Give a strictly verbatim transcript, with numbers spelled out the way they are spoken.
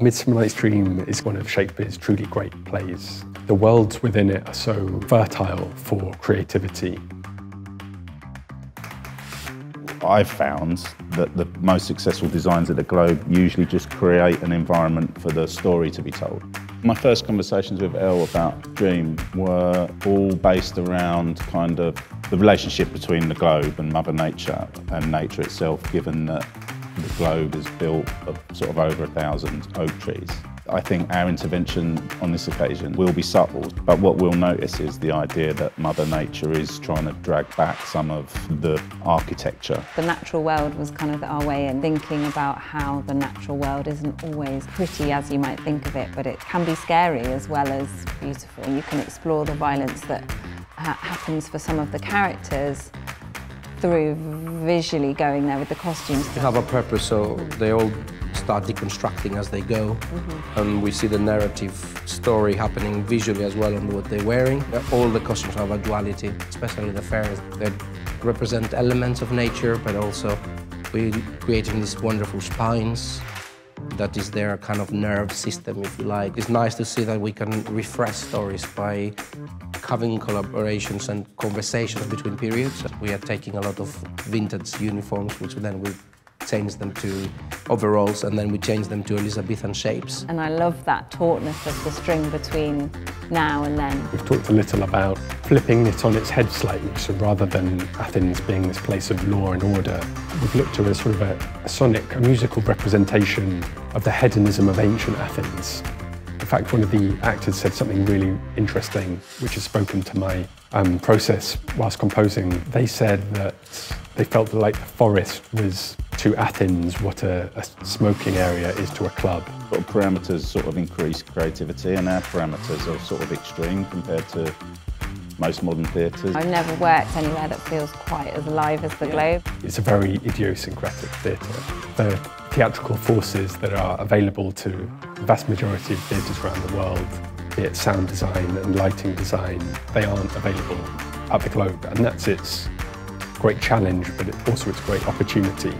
A Midsummer Night's Dream is one of Shakespeare's truly great plays. The worlds within it are so fertile for creativity. I've found that the most successful designs at the Globe usually just create an environment for the story to be told. My first conversations with Elle about Dream were all based around kind of the relationship between the Globe and Mother Nature and nature itself, given that the Globe is built of sort of over a thousand oak trees. I think our intervention on this occasion will be subtle, but what we'll notice is the idea that Mother Nature is trying to drag back some of the architecture. The natural world was kind of our way in thinking about how the natural world isn't always pretty as you might think of it, but it can be scary as well as beautiful. You can explore the violence that ha- happens for some of the characters through visually going there with the costumes. They have a purpose, so they all start deconstructing as they go. Mm-hmm. And we see the narrative story happening visually as well on what they're wearing. All the costumes have a duality, especially the fairies. They represent elements of nature, but also we're creating these wonderful spines that is their kind of nerve system, if you like. It's nice to see that we can refresh stories by having collaborations and conversations between periods. We are taking a lot of vintage uniforms, which then we change them to overalls, and then we change them to Elizabethan shapes. And I love that tautness of the string between now and then. We've talked a little about flipping it on its head slightly, so rather than Athens being this place of law and order, we've looked at a sort of a, a sonic, a musical representation of the hedonism of ancient Athens. In fact, one of the actors said something really interesting, which has spoken to my um, process whilst composing. They said that they felt like the forest was to Athens what a, a smoking area is to a club. Our parameters sort of increase creativity, and our parameters are sort of extreme compared to most modern theatres. I've never worked anywhere that feels quite as alive as the Globe. It's a very idiosyncratic theatre. The theatrical forces that are available to the vast majority of theatres around the world, be it sound design and lighting design, they aren't available at the Globe, and that's its great challenge, but also its great opportunity.